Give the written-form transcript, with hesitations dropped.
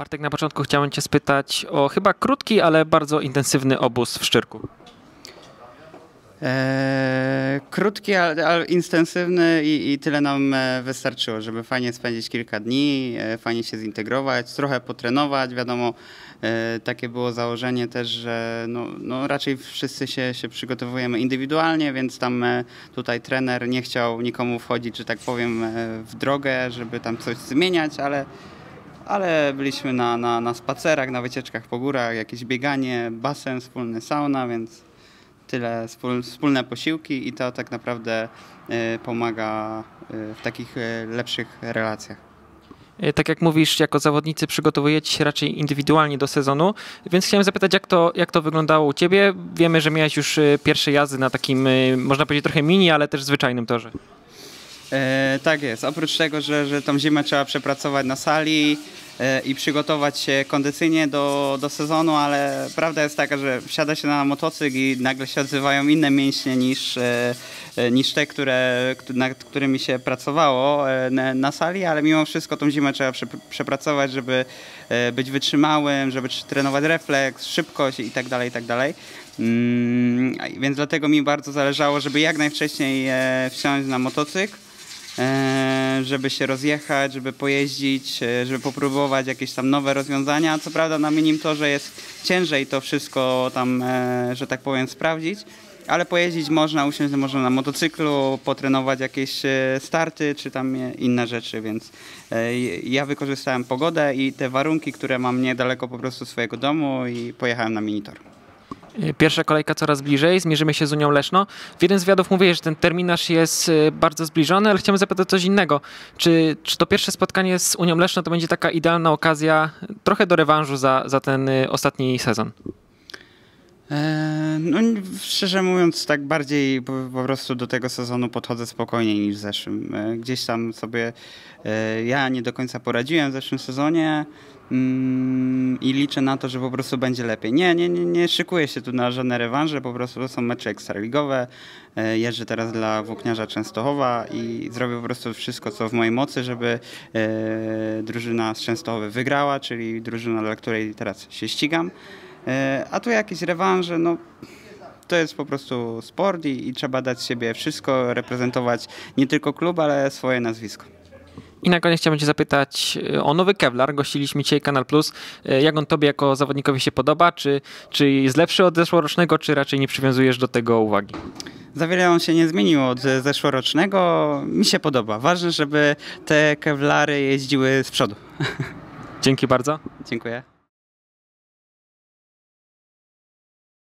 Bartek, na początku chciałem Cię spytać o chyba krótki, ale bardzo intensywny obóz w Szczyrku. Krótki, ale intensywny i tyle nam wystarczyło, żeby fajnie spędzić kilka dni, fajnie się zintegrować, trochę potrenować. Wiadomo, takie było założenie też, że no raczej wszyscy się przygotowujemy indywidualnie, więc tam tutaj trener nie chciał nikomu wchodzić, że tak powiem, w drogę, żeby tam coś zmieniać, ale byliśmy na spacerach, na wycieczkach po górach, jakieś bieganie, basen, wspólny sauna, więc tyle, wspólne posiłki i to tak naprawdę pomaga w takich lepszych relacjach. Tak jak mówisz, jako zawodnicy przygotowujecie się raczej indywidualnie do sezonu, więc chciałem zapytać, jak to wyglądało u Ciebie? Wiemy, że miałeś już pierwsze jazdy na takim, można powiedzieć, trochę mini, ale też zwyczajnym torze. Tak jest. Oprócz tego, że tą zimę trzeba przepracować na sali i przygotować się kondycyjnie do sezonu, ale prawda jest taka, że wsiada się na motocykl i nagle się odzywają inne mięśnie niż te, nad którymi się pracowało na sali, ale mimo wszystko tą zimę trzeba przepracować, żeby być wytrzymałym, żeby trenować refleks, szybkość i tak dalej, i tak dalej. Więc dlatego mi bardzo zależało, żeby jak najwcześniej wsiąść na motocykl, żeby się rozjechać, żeby pojeździć, żeby popróbować jakieś tam nowe rozwiązania. Co prawda na minim torze jest ciężej to wszystko tam, że tak powiem, sprawdzić, ale pojeździć można, usiąść można na motocyklu, potrenować jakieś starty czy tam inne rzeczy, więc ja wykorzystałem pogodę i te warunki, które mam niedaleko po prostu swojego domu i pojechałem na minitor. Pierwsza kolejka coraz bliżej, zmierzymy się z Unią Leszno. W jednym z wywiadów mówię, że ten terminarz jest bardzo zbliżony, ale chciałem zapytać coś innego. Czy to pierwsze spotkanie z Unią Leszno to będzie taka idealna okazja trochę do rewanżu za ten ostatni sezon? No, szczerze mówiąc, tak bardziej po prostu do tego sezonu podchodzę spokojniej niż w zeszłym. Gdzieś tam sobie ja nie do końca poradziłem w zeszłym sezonie i liczę na to, że po prostu będzie lepiej. Nie szykuję się tu na żadne rewanże, po prostu są mecze ekstraligowe. Jeżdżę teraz dla Włókniarza Częstochowa i zrobię po prostu wszystko, co w mojej mocy, żeby drużyna z Częstochowy wygrała, czyli drużyna, dla której teraz się ścigam. A tu jakieś rewanże, no to jest po prostu sport i trzeba dać siebie wszystko, reprezentować nie tylko klub, ale swoje nazwisko. I na koniec chciałbym Cię zapytać o nowy kevlar. Gościliśmy dzisiaj Kanal Plus. Jak on Tobie jako zawodnikowi się podoba? Czy jest lepszy od zeszłorocznego, czy raczej nie przywiązujesz do tego uwagi? Za wiele on się nie zmienił od zeszłorocznego. Mi się podoba. Ważne, żeby te kevlary jeździły z przodu. Dzięki bardzo. Dziękuję.